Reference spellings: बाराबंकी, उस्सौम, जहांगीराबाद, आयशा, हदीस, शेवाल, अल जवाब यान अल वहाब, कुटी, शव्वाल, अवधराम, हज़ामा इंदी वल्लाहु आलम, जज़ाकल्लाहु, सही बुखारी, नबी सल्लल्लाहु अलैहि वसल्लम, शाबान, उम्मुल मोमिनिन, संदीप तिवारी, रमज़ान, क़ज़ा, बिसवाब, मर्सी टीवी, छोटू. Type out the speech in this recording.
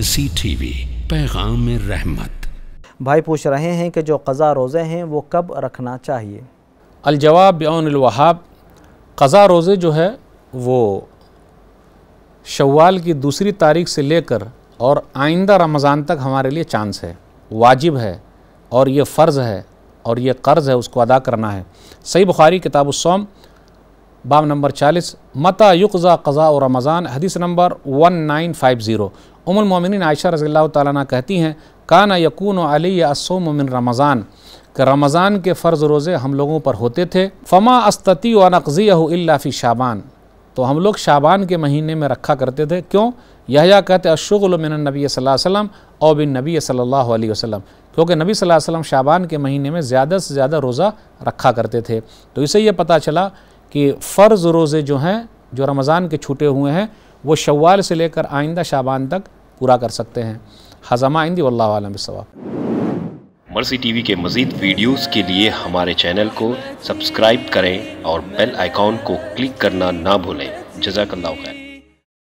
मर्सी टीवी पैगाम-ए-रहमत। भाई पूछ रहे हैं कि जो क़ज़ा रोज़े हैं वो कब रखना चाहिए। अल जवाब यान अल वहाब, क़ज़ा रोज़े जो है वो शेवाल की दूसरी तारीख से लेकर और आइंदा रमज़ान तक हमारे लिए चांस है, वाजिब है और ये फ़र्ज़ है और ये कर्ज़ है, उसको अदा करना है। सही बुखारी किताब उस्सौम बाब नंबर 40 मता युक़ज़ा क़ज़ा और रमज़ान हदीस नंबर 1950। उम्मुल मोमिनिन आयशा रज़ियल्लाहु ताला अन्हा कहती हैं काना यकून अली अस्सौम मिन रमज़ान, कि रमज़ान के फ़र्ज़ रोज़े हम लोगों पर होते थे। फ़मा अस्तती व नक़ज़ियहु इल्ला फ़ी शाबान, तो हम लोग शाबान के महीने में रखा करते थे। क्यों? यह कहते अशुग़ल मिन नबी सल्लल्लाहु अलैहि वसल्लम और बिन नबी सल्लल्लाहु अलैहि वसल्लम, क्योंकि नबी सल्लल्लाहु अलैहि वसल्लम शाबान के महीने में ज़्यादा से ज़्यादा रोज़ा रखा करते थे। तो इसे ये पता चला कि फ़र्ज़ रोज़े जो हैं, जो रमज़ान के छूटे हुए हैं, वो शव्वाल से लेकर आइंदा शाबान तक पूरा कर सकते हैं। हज़ामा इंदी वल्लाहु आलम बिसवाब। मर्सी टीवी के मज़ीद वीडियोस के लिए हमारे चैनल को सब्सक्राइब करें और बेल आइकॉन को क्लिक करना ना भूलें। जज़ाकल्लाहु।